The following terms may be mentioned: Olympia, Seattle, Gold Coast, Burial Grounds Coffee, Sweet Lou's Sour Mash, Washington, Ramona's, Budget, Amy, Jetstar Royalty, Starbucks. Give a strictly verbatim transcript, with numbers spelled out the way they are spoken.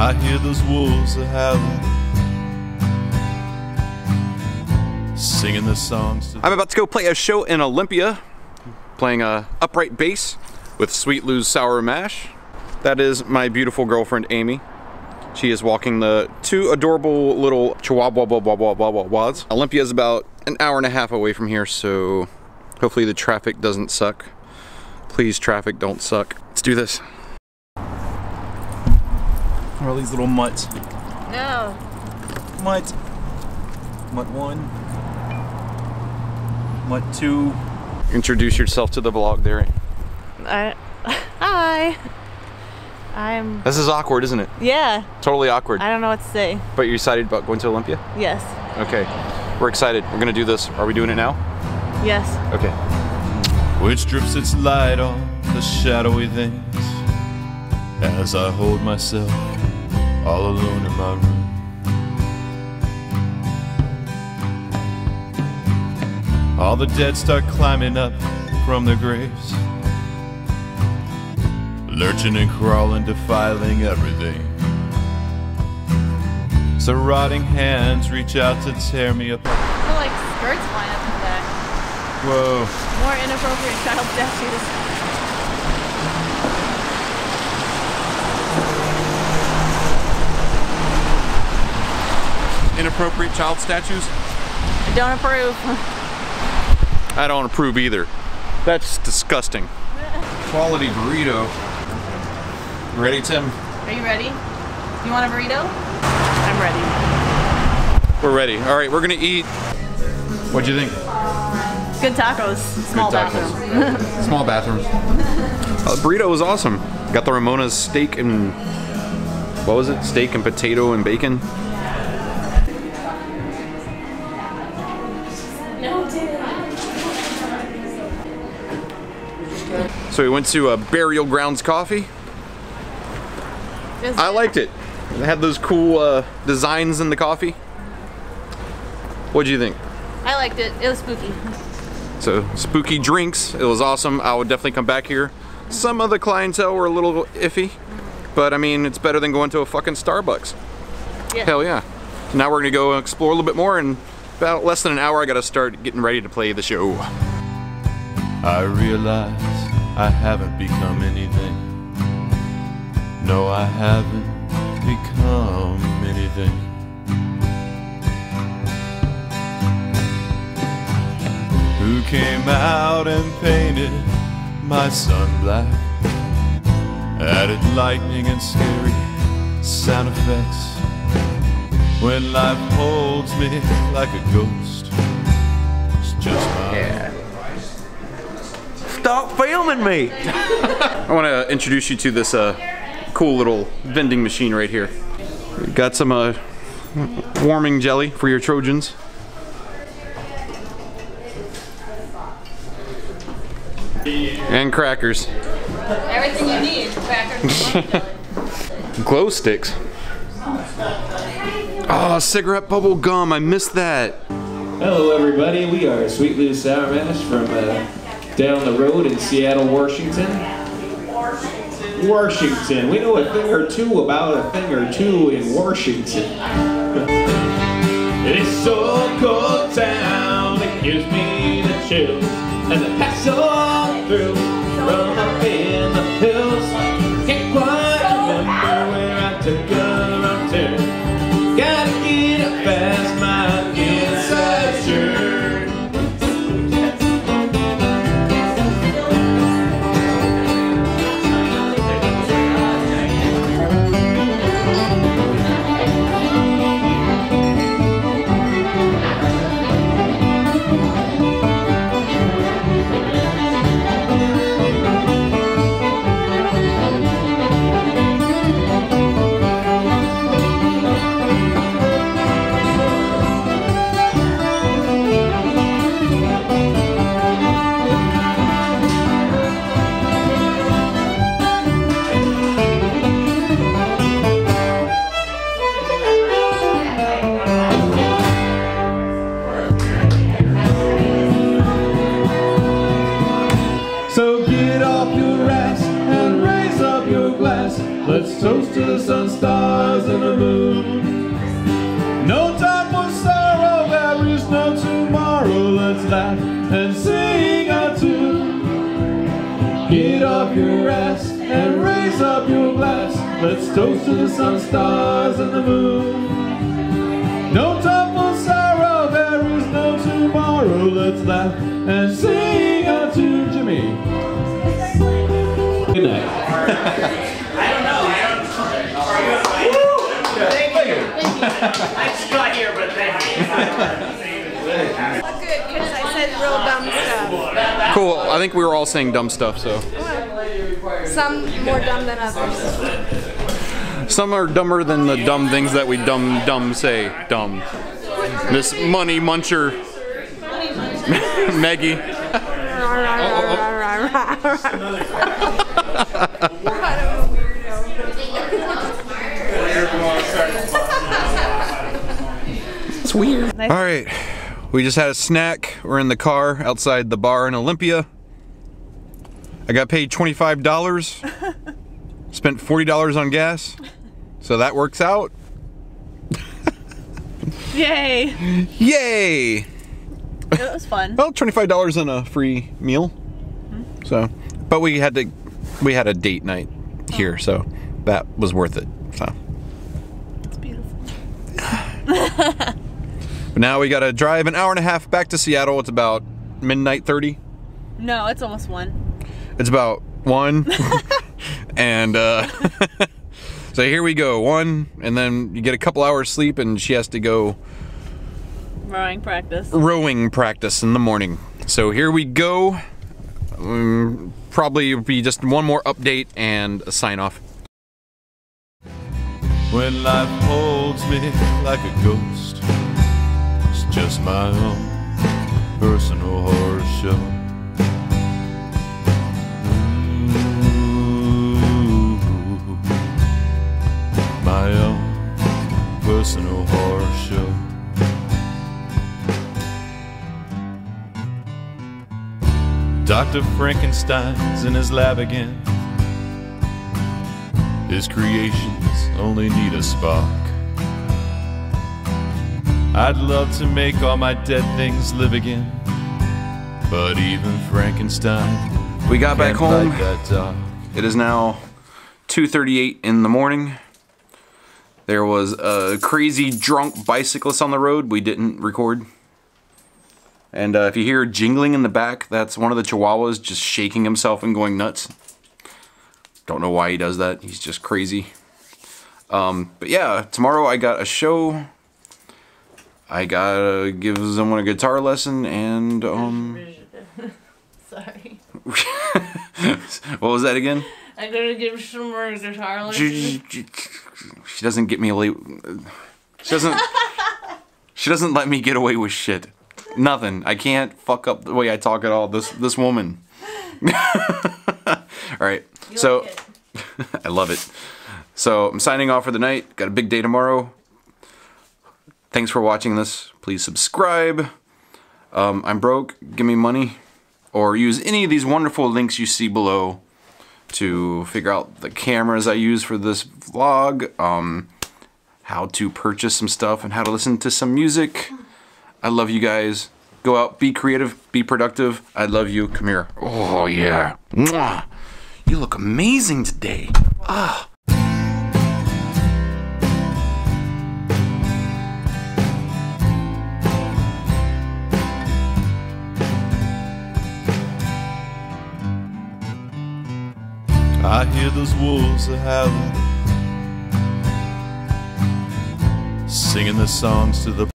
I hear those wolves a-howling, singing the songs to... I'm about to go play a show in Olympia, playing a upright bass with Sweet Lou's Sour Mash. That is my beautiful girlfriend, Amy. She is walking the two adorable little chihuahua wads. Olympia is about an hour and a half away from here, so hopefully the traffic doesn't suck. Please, traffic, don't suck. Let's do this. Where are these little mutts? No. Mutt. Mutt one. Mutt two. Introduce yourself to the vlog, Derry. I, hi. I'm... This is awkward, isn't it? Yeah. Totally awkward. I don't know what to say. But you're excited about going to Olympia? Yes. Okay. We're excited. We're going to do this. Are we doing it now? Yes. Okay. Which drips its light on the shadowy things as I hold myself all alone in my room. All the dead start climbing up from their graves, lurching and crawling, defiling everything. So rotting hands reach out to tear me apart. I feel like skirts flying up in the back. Whoa. More inappropriate child statues. Inappropriate child statues? I don't approve. I don't approve either. That's disgusting. Quality burrito. You ready, Tim? Are you ready? You want a burrito? I'm ready. We're ready. All right, we're gonna eat. What'd you think? Good tacos. Small Good tacos. Bathroom. Small bathrooms. Uh, the burrito was awesome. Got the Ramona's steak and what was it? Steak and potato and bacon. So we went to a Burial Grounds Coffee. I liked it. They had those cool uh, designs in the coffee. What do you think? I liked it. It was spooky. So spooky drinks. It was awesome. I would definitely come back here. Some of the clientele were a little iffy, but I mean, it's better than going to a fucking Starbucks. Yeah. Hell yeah. So now we're gonna go explore a little bit more. In about less than an hour, I gotta start getting ready to play the show. I realize I haven't become anything. No, I haven't become anything. Who came out and painted my sun black, added lightning and scary sound effects, when life holds me like a ghost. It's just my yeah. Stop filming me! I want to introduce you to this uh, cool little vending machine right here. We've got some uh, warming jelly for your Trojans. And crackers. Everything you need. Crackers. Glow sticks. Oh, cigarette bubble gum. I missed that. Hello everybody. We are Sweet Lou's Sour Mash from uh, down the road in Seattle, Washington. Washington. Washington. We know a thing or two about a thing or two in Washington. It's so cold town, it gives me the chills as I pass on through from up in the hills. Can't quite remember where I took a wrong turn. Gotta get up fast, my inside shirt. So get off your ass and race. raise up your glass. Let's toast to the sun, stars, and the moon. No time for sorrow, there is no tomorrow. Let's laugh and sing our tune. Get off your ass and raise up your glass. Let's toast to the sun, stars, and the moon. No time for sorrow, there is no tomorrow. Let's laugh and sing our tune, Jimmy. Good night. I don't know. I don't know. Are you invited? Woo! Thank you. Thank you. I just got here, but thank you. Look good, because I said real dumb stuff. Cool. I think we were all saying dumb stuff, so. Some more dumb than others. Some are dumber than the dumb things that we dumb, dumb say. Dumb. This money muncher. Maggie. Oh, oh, oh. It's weird. All right, we just had a snack. We're in the car outside the bar in Olympia. I got paid twenty-five dollars. Spent forty dollars on gas, so that works out. Yay! Yay! It was fun. Well, twenty-five dollars on a free meal. Mm-hmm. So, but we had to. We had a date night here, oh. So that was worth it. So. It's beautiful. But now we gotta drive an hour and a half back to Seattle. It's about midnight thirty. No, it's almost one. It's about one, and uh, so here we go. One, and then you get a couple hours sleep, and she has to go rowing practice. Rowing practice in the morning. So here we go. Um, probably be just one more update and a sign off. When life holds me like a ghost, it's just my own personal horror show. Ooh, my own personal horror show. Doctor Frankenstein's in his lab again. His creations only need a spark. I'd love to make all my dead things live again, but even Frankenstein. We got back home. It is now two thirty-eight in the morning. There was a crazy drunk bicyclist on the road. We didn't record. And uh, if you hear jingling in the back, that's one of the chihuahuas just shaking himself and going nuts. Don't know why he does that. He's just crazy. Um, but yeah, tomorrow I got a show. I gotta give someone a guitar lesson and... Um... Sorry. What was that again? I gotta give someone a guitar lesson. She doesn't get me late. She doesn't... She doesn't let me get away with shit. Nothing. I can't fuck up the way I talk at all. This this woman. Alright. So like I love it. So I'm signing off for the night. Got a big day tomorrow. Thanks for watching this. Please subscribe. Um, I'm broke. Give me money. Or use any of these wonderful links you see below to figure out the cameras I use for this vlog. Um, how to purchase some stuff and how to listen to some music. I love you guys. Go out, be creative, be productive. I love you. Come here. Oh, yeah. Mwah. You look amazing today. Ah. I hear those wolves are howling, singing the songs to the